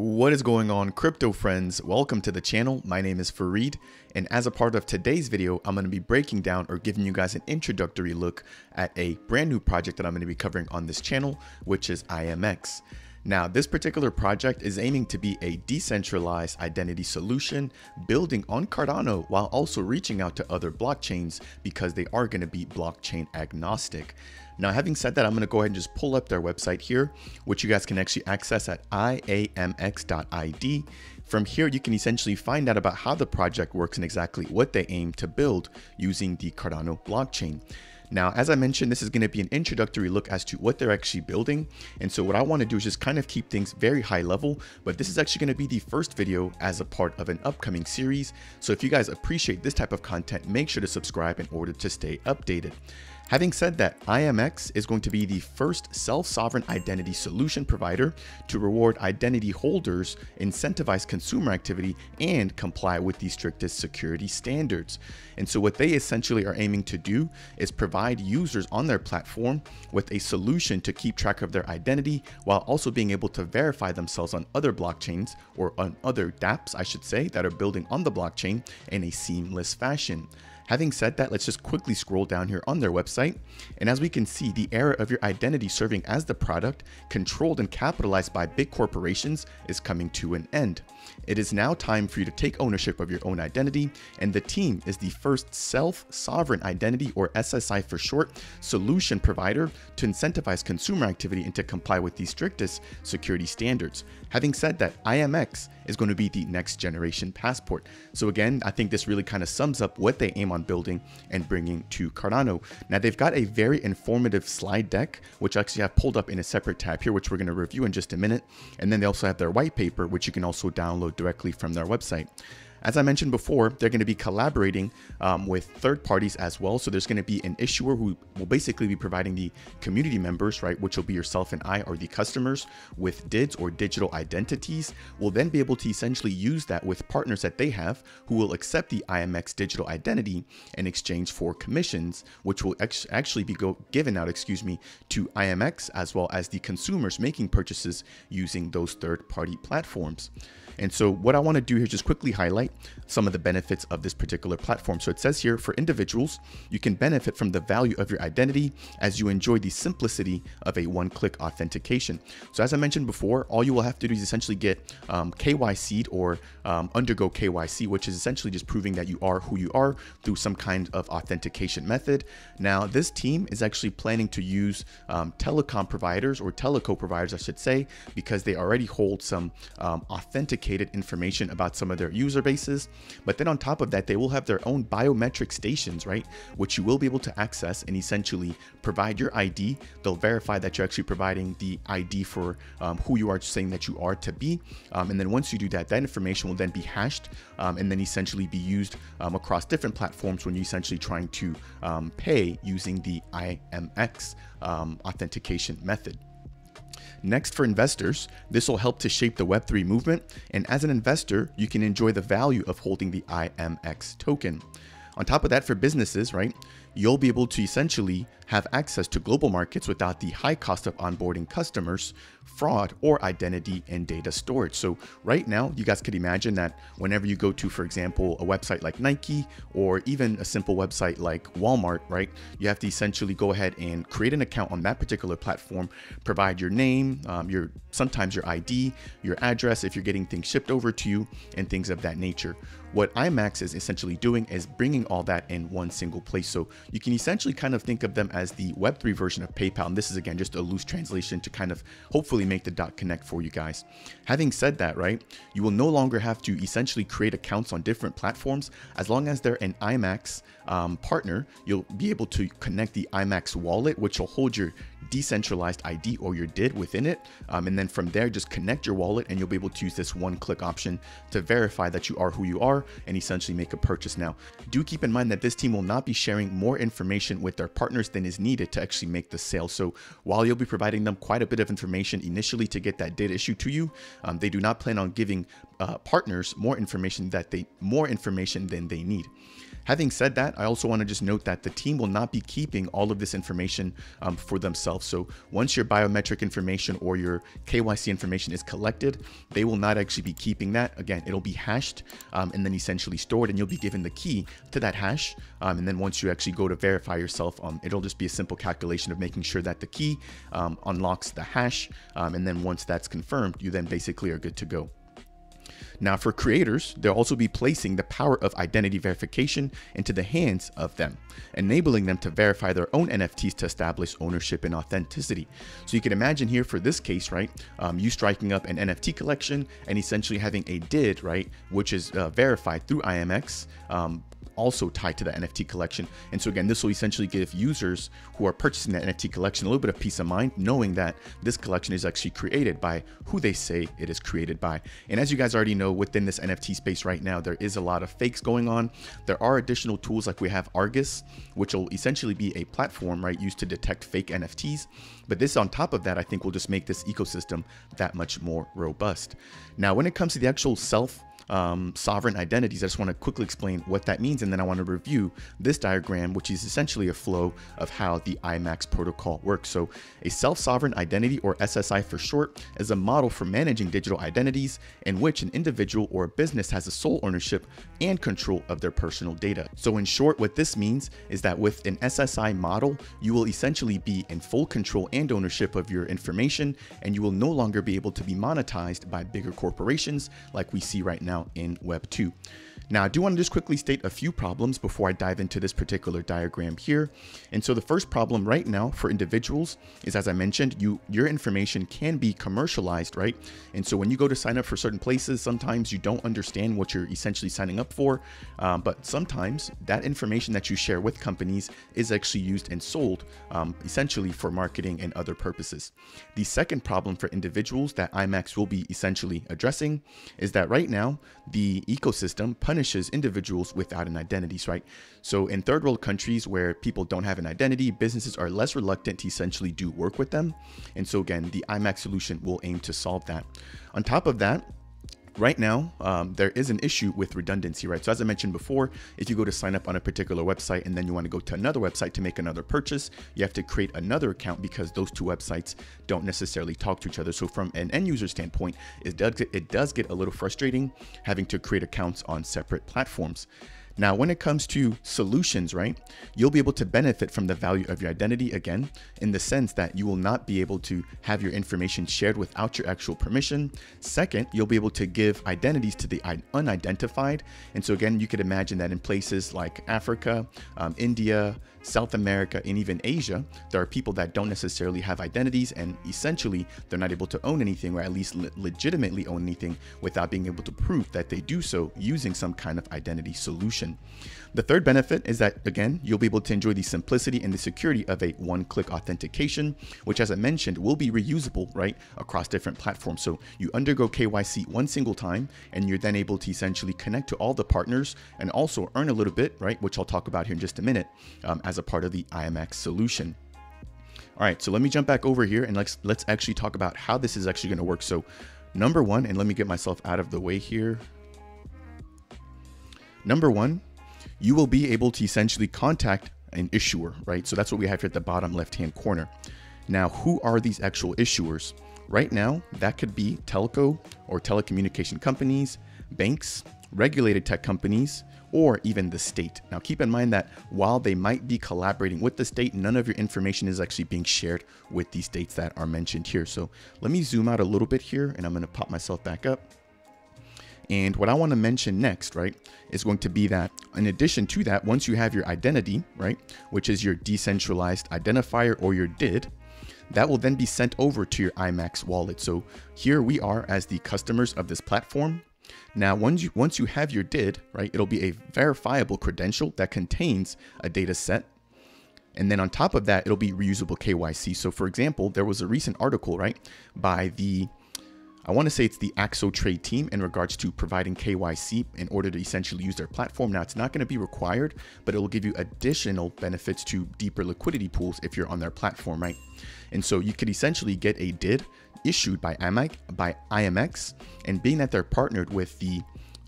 What is going on, crypto friends? Welcome to the channel. My name is Fareed, and as a part of today's video, I'm going to be breaking down or giving you guys an introductory look at a brand new project that I'm going to be covering on this channel, which is IAMX. Now, this particular project is aiming to be a decentralized identity solution building on Cardano while also reaching out to other blockchains because they are going to be blockchain agnostic. Now, having said that, I'm going to go ahead and just pull up their website here, which you guys can actually access at IAMX.id. From here, you can essentially find out about how the project works and exactly what they aim to build using the Cardano blockchain. Now, as I mentioned, this is going to be an introductory look as to what they're actually building. And so what I want to do is just kind of keep things very high level, but this is actually going to be the first video as a part of an upcoming series. So if you guys appreciate this type of content, make sure to subscribe in order to stay updated. Having said that, IAMX is going to be the first self-sovereign identity solution provider to reward identity holders, incentivize consumer activity, and comply with the strictest security standards. And so what they essentially are aiming to do is provide users on their platform with a solution to keep track of their identity while also being able to verify themselves on other blockchains, or on other dApps, I should say, that are building on the blockchain in a seamless fashion. Having said that, let's just quickly scroll down here on their website. And as we can see, the era of your identity serving as the product, controlled and capitalized by big corporations, is coming to an end. It is now time for you to take ownership of your own identity, and the team is the first self-sovereign identity, or SSI for short, solution provider to incentivize consumer activity and to comply with the strictest security standards. Having said that, IAMX is going to be the next generation passport. So again, I think this really kind of sums up what they aim on building and bringing to Cardano. Now, they've got a very informative slide deck, which I actually have pulled up in a separate tab here, which we're going to review in just a minute. And then they also have their white paper, which you can also download directly from their website. As I mentioned before, they're going to be collaborating with third parties as well. So there's going to be an issuer who will basically be providing the community members, right, which will be yourself and I, or the customers, with DIDs, or digital identities. We'll then be able to essentially use that with partners that they have who will accept the IAMX digital identity in exchange for commissions, which will actually be given out, to IAMX as well as the consumers making purchases using those third party platforms. And so what I want to do here is just quickly highlight some of the benefits of this particular platform. So it says here, for individuals, you can benefit from the value of your identity as you enjoy the simplicity of a one-click authentication. So as I mentioned before, all you will have to do is essentially get KYC'd, or undergo KYC, which is essentially just proving that you are who you are through some kind of authentication method. Now, this team is actually planning to use telecom providers, or teleco providers, I should say, because they already hold some authenticated information about some of their user base. But then on top of that, they will have their own biometric stations, right, which you will be able to access and essentially provide your ID. They'll verify that you're actually providing the ID for who you are saying that you are to be. And then once you do that, that information will then be hashed and then essentially be used across different platforms when you're essentially trying to pay using the IAMX authentication method. Next, for investors, this will help to shape the Web3 movement, and as an investor, you can enjoy the value of holding the IAMX token. On top of that, for businesses, right, you'll be able to essentially have access to global markets without the high cost of onboarding customers, fraud, or identity and data storage. So right now, you guys could imagine that whenever you go to, for example, a website like Nike, or even a simple website like Walmart, right, you have to essentially go ahead and create an account on that particular platform, provide your name, sometimes your ID, your address if you're getting things shipped over to you, and things of that nature. What IAMX is essentially doing is bringing all that in one single place. So you can essentially kind of think of them as the Web3 version of PayPal. And this is, again, just a loose translation to kind of hopefully make the dot connect for you guys. Having said that, right, you will no longer have to essentially create accounts on different platforms. As long as they're an IAMX partner, you'll be able to connect the IAMX wallet, which will hold your decentralized ID, or your DID, within it. And then from there, just connect your wallet and you'll be able to use this one-click option to verify that you are who you are and essentially make a purchase. Now, do keep in mind that this team will not be sharing more information with their partners than is needed to actually make the sale. So while you'll be providing them quite a bit of information initially to get that data issued to you, they do not plan on giving partners more information than they need. Having said that, I also want to just note that the team will not be keeping all of this information for themselves. So once your biometric information or your KYC information is collected, they will not actually be keeping that. Again, it'll be hashed and then essentially stored, and you'll be given the key to that hash. And then once you actually go to verify yourself, it'll just be a simple calculation of making sure that the key unlocks the hash. And then once that's confirmed, you then basically are good to go. Now for creators, they'll also be placing the power of identity verification into the hands of them, enabling them to verify their own NFTs to establish ownership and authenticity. So you can imagine here for this case, right, you striking up an NFT collection and essentially having a DID, right, which is verified through IAMX, also tied to the NFT collection. And so again, this will essentially give users who are purchasing the NFT collection a little bit of peace of mind, knowing that this collection is actually created by who they say it is created by. And as you guys already know, within this NFT space right now, there is a lot of fakes going on. There are additional tools like we have Argus, which will essentially be a platform, right, used to detect fake NFTs. But this on top of that, I think will just make this ecosystem that much more robust. Now, when it comes to the actual self sovereign identities, I just want to quickly explain what that means, and then I want to review this diagram, which is essentially a flow of how the IMX protocol works. So a self-sovereign identity, or SSI for short, is a model for managing digital identities in which an individual or a business has a sole ownership and control of their personal data. So in short, what this means is that with an SSI model, you will essentially be in full control and ownership of your information, and you will no longer be able to be monetized by bigger corporations like we see right now in Web 2. Now, I do want to just quickly state a few problems before I dive into this particular diagram here. And so the first problem right now for individuals is, as I mentioned, your information can be commercialized, right? And so when you go to sign up for certain places, sometimes you don't understand what you're essentially signing up for. But sometimes that information that you share with companies is actually used and sold essentially for marketing and other purposes. The second problem for individuals that IMX will be essentially addressing is that right now, the ecosystem punishes individuals without an identity, right? So in third world countries where people don't have an identity, businesses are less reluctant to essentially do work with them. And so again, the IMX solution will aim to solve that. On top of that, right now, there is an issue with redundancy, right? So as I mentioned before, if you go to sign up on a particular website and then you want to go to another website to make another purchase, you have to create another account because those two websites don't necessarily talk to each other. So from an end user standpoint, it does get a little frustrating having to create accounts on separate platforms. Now, when it comes to solutions, right, you'll be able to benefit from the value of your identity, again, in the sense that you will not be able to have your information shared without your actual permission. Second, you'll be able to give identities to the unidentified. And so again, you could imagine that in places like Africa, India, South America, and even Asia, there are people that don't necessarily have identities, and essentially they're not able to own anything, or at least legitimately own anything, without being able to prove that they do so using some kind of identity solution. The third benefit is that, again, you'll be able to enjoy the simplicity and the security of a one-click authentication, which, as I mentioned, will be reusable, right, across different platforms. So you undergo KYC one single time, and you're then able to essentially connect to all the partners and also earn a little bit, right, which I'll talk about here in just a minute, as a part of the IMX solution. All right, so let me jump back over here and let's actually talk about how this is actually going to work. So number one, and let me get myself out of the way here. Number one, you will be able to essentially contact an issuer, right? So that's what we have here at the bottom left-hand corner. Now, who are these actual issuers? Right now, that could be telco or telecommunication companies, banks, regulated tech companies, or even the state. Now, keep in mind that while they might be collaborating with the state, none of your information is actually being shared with these states that are mentioned here. So let me zoom out a little bit here, and I'm going to pop myself back up. And what I want to mention next, right, is going to be that in addition to that, once you have your identity, right, which is your decentralized identifier or your DID, that will then be sent over to your IMX wallet. So here we are as the customers of this platform. Now, once you have your DID, right, it'll be a verifiable credential that contains a data set. And then on top of that, it'll be reusable KYC. So for example, there was a recent article, right, by the I want to say it's the Axo Trade team in regards to providing KYC in order to essentially use their platform. Now, it's not going to be required, but it will give you additional benefits to deeper liquidity pools if you're on their platform, right? And so you could essentially get a DID issued by IMX, and being that they're partnered with the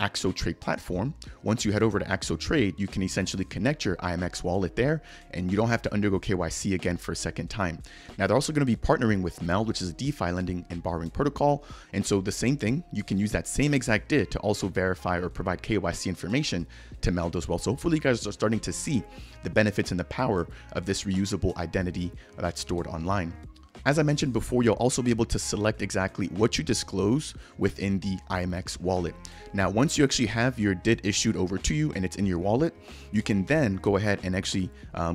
Axo Trade platform. Once you head over to Axo Trade, you can essentially connect your IMX wallet there, and you don't have to undergo KYC again for a second time. Now, they're also going to be partnering with MELD, which is a DeFi lending and borrowing protocol. And so the same thing, you can use that same exact DID to also verify or provide KYC information to MELD as well. So hopefully you guys are starting to see the benefits and the power of this reusable identity that's stored online. As I mentioned before, you'll also be able to select exactly what you disclose within the IMX wallet. Now, once you actually have your DID issued over to you and it's in your wallet, you can then go ahead and actually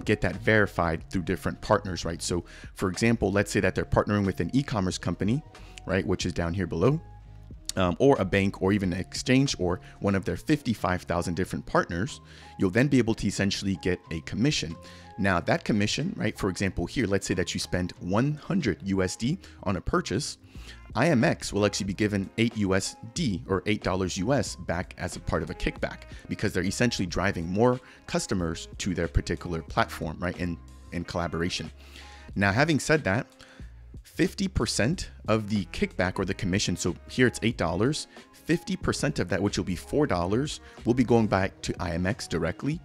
get that verified through different partners, right? So for example, let's say that they're partnering with an e-commerce company, right, which is down here below, or a bank or even an exchange or one of their 55,000 different partners. You'll then be able to essentially get a commission. Now that commission, right, for example here, let's say that you spend 100 USD on a purchase, IMX will actually be given 8 USD or $8 US back as a part of a kickback, because they're essentially driving more customers to their particular platform, right, in collaboration. Now, having said that, 50% of the kickback or the commission, so here it's $8, 50% of that, which will be $4, will be going back to IMX directly.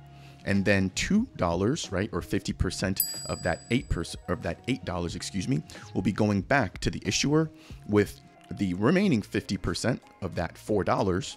And then $2, right, or 50% of that $8, excuse me, will be going back to the issuer, with the remaining 50% of that $4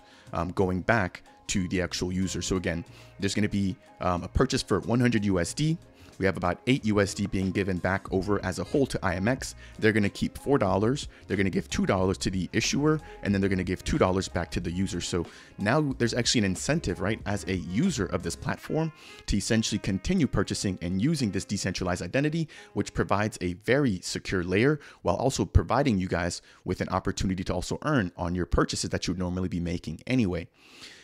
going back to the actual user. So again, there's going to be a purchase for 100 USD. We have about 8 USD being given back over as a whole to IMX. They're going to keep $4. They're going to give $2 to the issuer, and then they're going to give $2 back to the user. So now there's actually an incentive, right, as a user of this platform to essentially continue purchasing and using this decentralized identity, which provides a very secure layer while also providing you guys with an opportunity to also earn on your purchases that you would normally be making anyway.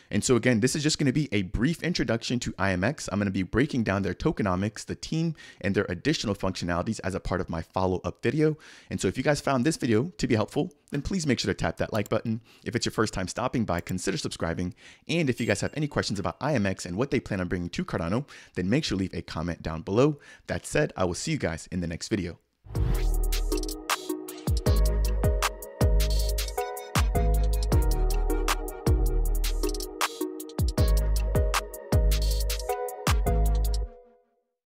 And so again, this is just going to be a brief introduction to IMX. I'm going to be breaking down their tokenomics, the team, and their additional functionalities as a part of my follow-up video. And so if you guys found this video to be helpful, then please make sure to tap that like button. If it's your first time stopping by, consider subscribing. And if you guys have any questions about IMX and what they plan on bringing to Cardano, then make sure to leave a comment down below. That said, I will see you guys in the next video.